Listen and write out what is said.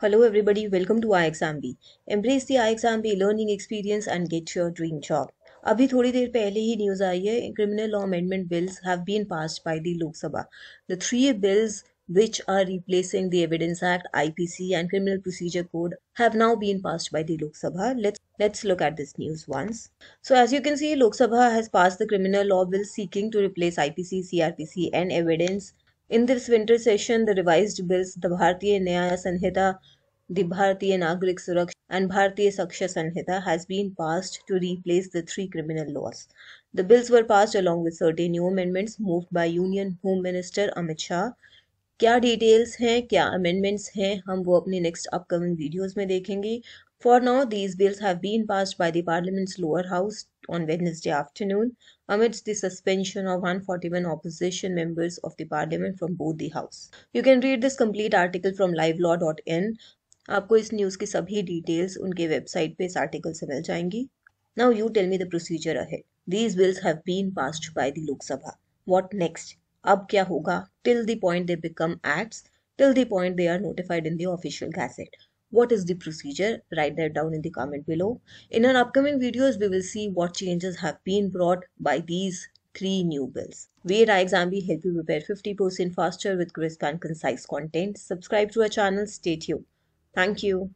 Hello everybody, welcome to iExamB. Embrace the iExamB learning experience and get your dream job. अभी थोड़ी देर पहले ही news आई है. Criminal law amendment bills have been passed by the Lok Sabha. The three bills which are replacing the Evidence Act, IPC and Criminal Procedure Code have now been passed by the Lok Sabha. Let's look at this news once. So as you can see, Lok Sabha has passed the criminal law bill seeking to replace IPC, CRPC and evidence. In this winter session, the revised bills, the Bharatiya Naya Sanhita, the Bharatiya Nagrik Suraksha and Bharatiya Saksha Sanhita has been passed to replace the three criminal laws. The bills were passed along with certain new amendments moved by Union Home Minister Amit Shah. क्या details हैं, क्या amendments हैं, हम वो अपने next upcoming videos में देखेंगे. For now these bills have been passed by the parliament's lower house on Wednesday afternoon amidst the suspension of 141 opposition members of the parliament from both the house. You can read this complete article from LiveLaw.in. आपको इस news की सभी details उनके website पे इस article से मिल जाएंगी. Now you tell me the procedure ahead. These bills have been passed by the Lok Sabha. What next? अब क्या होगा? Till the point they become acts, till the point they are notified in the official gazette. What is the procedure? Write that down in the comment below. In our upcoming videos, we will see what changes have been brought by these three new bills. We at iExamB help you prepare 50% faster with crisp and concise content. Subscribe to our channel. Stay tuned. Thank you.